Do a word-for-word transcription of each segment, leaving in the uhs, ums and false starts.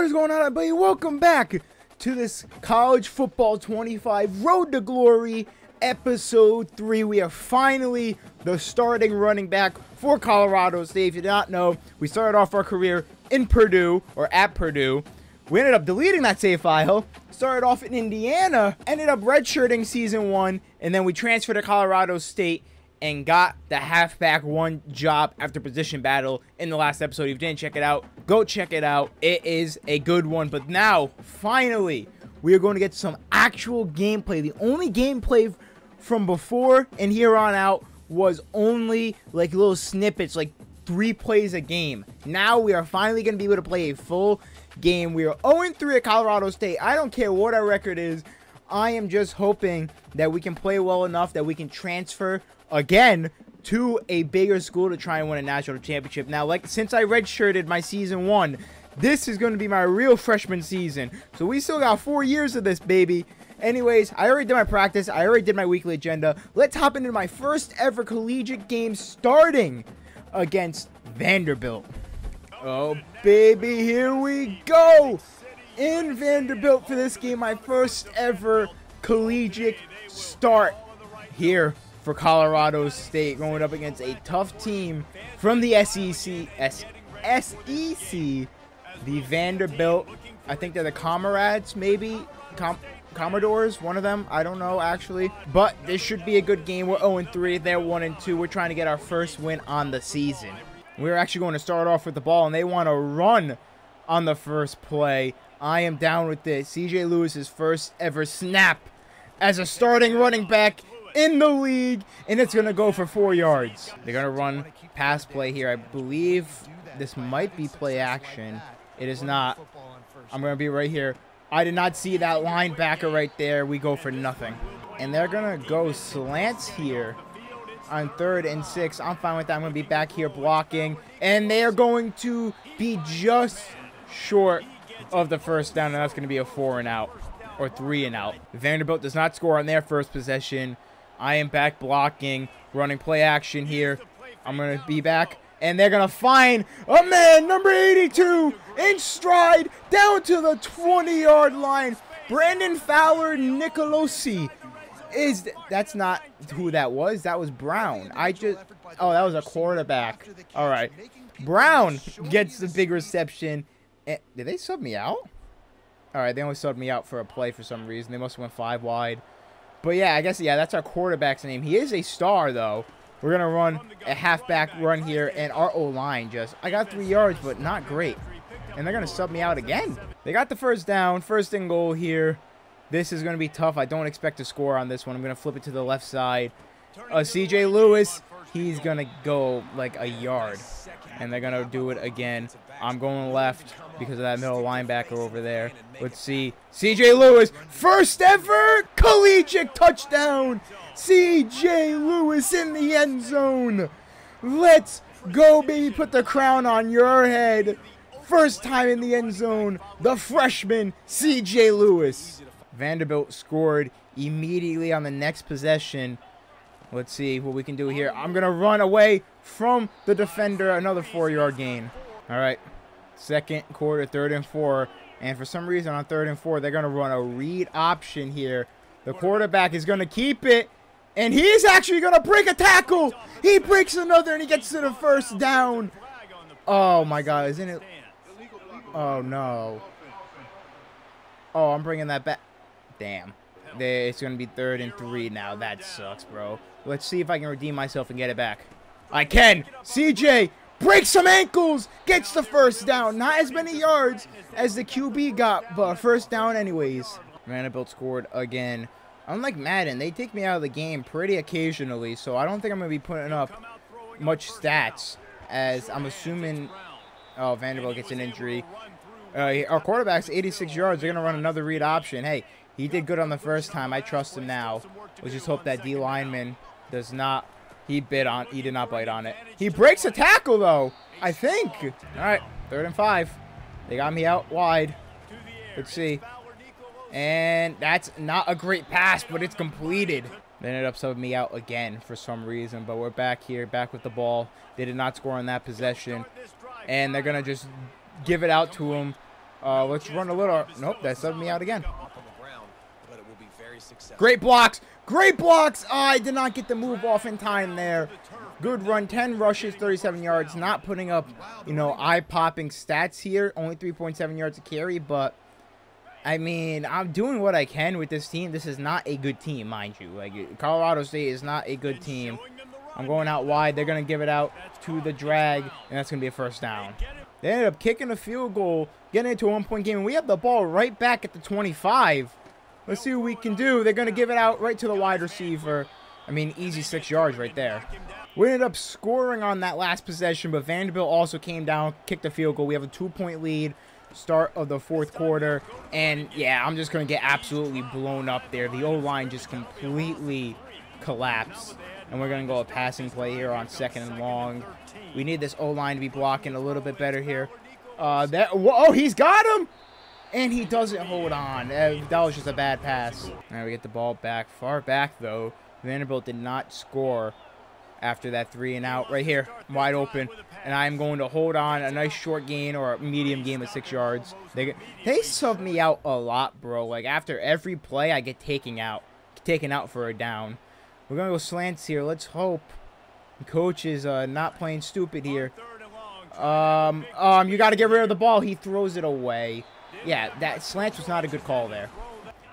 What is going on, everybody? Welcome back to this College Football twenty-five Road to Glory Episode three. We are finally the starting running back for Colorado State. If you do not know, we started off our career in Purdue, or at Purdue. We ended up deleting that save file, started off in Indiana, ended up redshirting season one, and then we transferred to Colorado State and got the halfback one job after position battle in the last episode. If you didn't check it out, go check it out. It is a good one. But now, finally, we are going to get some actual gameplay. The only gameplay from before and here on out was only like little snippets, like three plays a game. Now we are finally going to be able to play a full game. We are oh and three at Colorado State. I don't care what our record is. I am just hoping that we can play well enough that we can transfer again to a bigger school to try and win a national championship. Now, like, since I redshirted my season one, this is going to be my real freshman season. So we still got four years of this, baby. Anyways, I already did my practice. I already did my weekly agenda. Let's hop into my first ever collegiate game, starting against Vanderbilt. Oh, baby, here we go. In Vanderbilt for this game, my first ever collegiate start here for Colorado State, going up against a tough team from the S E C, S E C, the Vanderbilt. I think they're the Comrades, maybe Com Commodores, one of them. I don't know actually, but this should be a good game. We're oh and three, they're one and two. We're trying to get our first win on the season. We're actually going to start off with the ball, and they want to run on the first play. I am down with this. C J. Lewis's first ever snap as a starting running back in the league, and it's gonna go for four yards. They're gonna run pass play here. I believe this might be play action. It is not. I'm gonna be right here. I did not see that linebacker right there. We go for nothing, and they're gonna go slants here on third and six. I'm fine with that. I'm gonna be back here blocking, and they are going to be just short of the first down, and that's gonna be a four and out, or three and out. Vanderbilt does not score on their first possession. I am back blocking, running play action here. I'm going to be back, and they're going to find a man, number eighty-two, in stride, down to the twenty-yard line. Brandon Fowler Nicolosi is... Th that's not who that was. That was Brown. I just... Oh, that was a quarterback. All right. Brown gets the big reception. And, did they sub me out? All right, they only subbed me out for a play for some reason. They must have went five wide. But, yeah, I guess, yeah, that's our quarterback's name. He is a star, though. We're going to run a halfback run here, and our O-line just... I got three yards, but not great. And they're going to sub me out again. They got the first down, first and goal here. This is going to be tough. I don't expect to score on this one. I'm going to flip it to the left side. Uh, C J. Lewis, he's going to go, like, a yard. And they're going to do it again. I'm going left because of that middle linebacker over there. Let's see. C J. Lewis, first ever collegiate touchdown. C J. Lewis in the end zone. Let's go, baby. Put the crown on your head. First time in the end zone, the freshman C J. Lewis. Vanderbilt scored immediately on the next possession. Let's see what we can do here. I'm going to run away from the defender. Another four-yard gain. All right, second quarter, third and four. And for some reason on third and four, they're going to run a read option here. The quarterback is going to keep it, and he's actually going to break a tackle. He breaks another, and he gets to the first down. Oh, my God, isn't it? Oh, no. Oh, I'm bringing that back. Damn. It's going to be third and three now. That sucks, bro. Let's see if I can redeem myself and get it back. I can. C J breaks some ankles, gets the first down. Not as many yards as the Q B got, but first down anyways. Vanderbilt scored again. Unlike Madden, they take me out of the game pretty occasionally, so I don't think I'm going to be putting up much stats, as I'm assuming... Oh, Vanderbilt gets an injury. Uh, our quarterback's eighty-six yards. They're going to run another read option. Hey, he did good on the first time. I trust him now. Let's just hope that D lineman does not... He bit on. He did not bite on it. He breaks a tackle, though, I think. All right, third and five. They got me out wide. Let's see. And that's not a great pass, but it's completed. They ended up subbing me out again for some reason, but we're back here, back with the ball. They did not score on that possession, and they're going to just give it out to him. Uh, let's run a little. Nope, that subbed me out again. Great blocks. Great blocks. Oh, I did not get the move off in time there. Good run. ten rushes, thirty-seven yards. Not putting up, you know, eye-popping stats here. Only three point seven yards a carry, but I mean, I'm doing what I can with this team. This is not a good team, mind you. Like, Colorado State is not a good team. I'm going out wide. They're going to give it out to the drag, and that's going to be a first down. They ended up kicking a field goal, getting into a one-point game, and we have the ball right back at the twenty-five. Let's see what we can do. They're going to give it out right to the wide receiver. I mean, easy six yards right there. We ended up scoring on that last possession, but Vanderbilt also came down, kicked a field goal. We have a two-point lead, start of the fourth quarter. And, yeah, I'm just going to get absolutely blown up there. The O-line just completely collapsed. And we're going to go a passing play here on second and long. We need this O-line to be blocking a little bit better here. Uh, that, oh, he's got him! And he doesn't hold on. That was just a bad pass. All right, we get the ball back. Far back, though. Vanderbilt did not score after that three and out. Right here, wide open. And I'm going to hold on. A nice short gain or a medium gain of six yards. They, they subbed me out a lot, bro. Like, after every play, I get taken out, taken out for a down. We're going to go slants here. Let's hope the coach is uh, not playing stupid here. Um, um, you got to get rid of the ball. He throws it away. Yeah, that slants was not a good call there.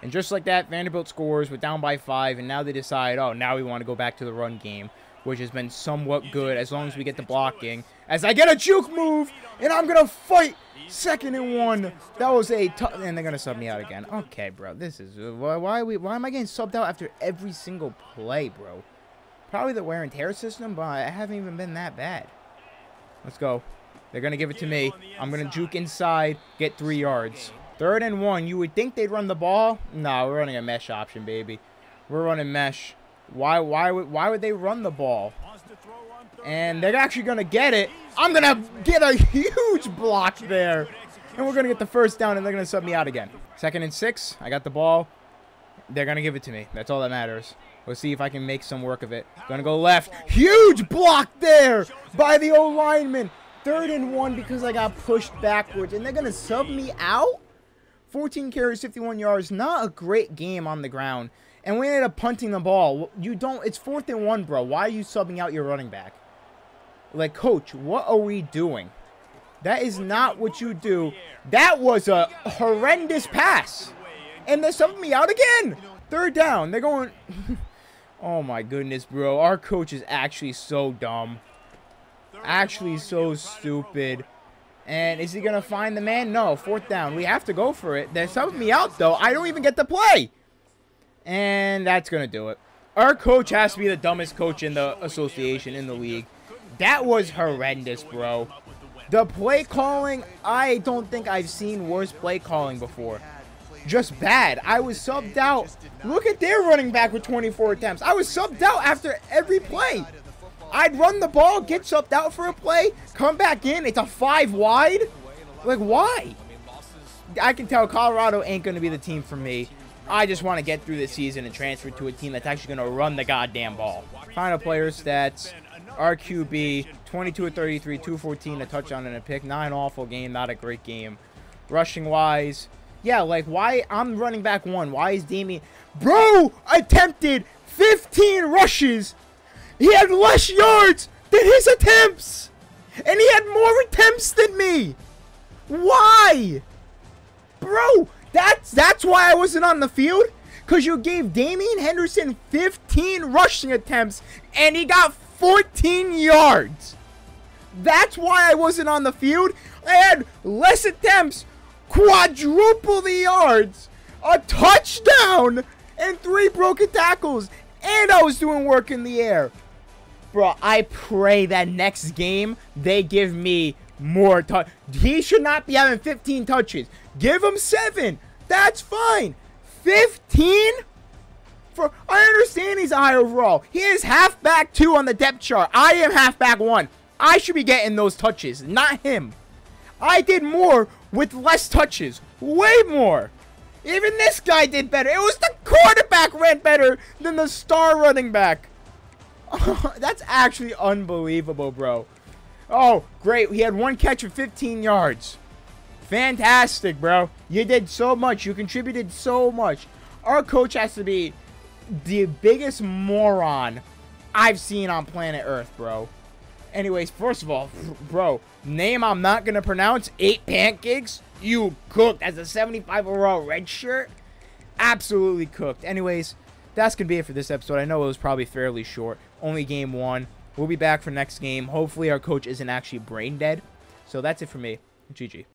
And just like that, Vanderbilt scores. We're down by five, and now they decide, oh, now we want to go back to the run game, which has been somewhat good as long as we get the blocking. As I get a juke move, and I'm going to fight. Second and one. That was a tough, and they're going to sub me out again. Okay, bro, this is, why, why, are we, why am I getting subbed out after every single play, bro? Probably the wear and tear system, but I haven't even been that bad. Let's go. They're going to give it to me. I'm going to juke inside, get three yards. Third and one. You would think they'd run the ball. No, we're running a mesh option, baby. We're running mesh. Why, why, would, why would they run the ball? And they're actually going to get it. I'm going to get a huge block there. And we're going to get the first down, and they're going to sub me out again. Second and six. I got the ball. They're going to give it to me. That's all that matters. Let's see if I can make some work of it. Going to go left. Huge block there by the O-lineman. Third and one because I got pushed backwards. And they're going to sub me out? fourteen carries, fifty-one yards. Not a great game on the ground. And we ended up punting the ball. You don't. It's fourth and one, bro. Why are you subbing out your running back? Like, coach, what are we doing? That is not what you do. That was a horrendous pass. And they're subbing me out again. Third down. They're going. Oh, my goodness, bro. Our coach is actually so dumb. Actually so stupid. And is he gonna find the man? No. Fourth down, we have to go for it. They're subbing me out, though. I don't even get to play, and that's gonna do it. Our coach has to be the dumbest coach in the association, in the league. That was horrendous, bro. The play calling, I don't think I've seen worse play calling before. Just bad. I was subbed out. Look at their running back with twenty-four attempts. I was subbed out after every play. I'd run the ball, get subbed out for a play, come back in. It's a five wide. Like, why? I can tell Colorado ain't going to be the team for me. I just want to get through the season and transfer to a team that's actually going to run the goddamn ball. Final player stats, R Q B, twenty-two of thirty-three, two fourteen, a touchdown and a pick. Not an awful game, not a great game. Rushing-wise, yeah, like, why? I'm running back one. Why is Damien? Bro, attempted fifteen rushes. He had less yards than his attempts. And he had more attempts than me. Why? Bro, that's that's why I wasn't on the field. Because you gave Damien Henderson fifteen rushing attempts. And he got fourteen yards. That's why I wasn't on the field. I had less attempts. Quadruple the yards. A touchdown. And three broken tackles. And I was doing work in the air. Bro, I pray that next game, they give me more touch. He should not be having fifteen touches. Give him seven. That's fine. fifteen? For, I understand he's a high overall. He is halfback two on the depth chart. I am halfback one. I should be getting those touches, not him. I did more with less touches. Way more. Even this guy did better. It was the quarterback ran better than the star running back. Oh, that's actually unbelievable, bro. Oh, great. He had one catch for fifteen yards. Fantastic, bro. You did so much. You contributed so much. Our coach has to be the biggest moron I've seen on planet Earth, bro. Anyways, first of all, bro, name I'm not going to pronounce, eight pancakes. You cooked as a seventy-five overall red shirt. Absolutely cooked. Anyways, that's going to be it for this episode. I know it was probably fairly short. Only game one. We'll be back for next game. Hopefully our coach isn't actually brain dead. So that's it for me. G G.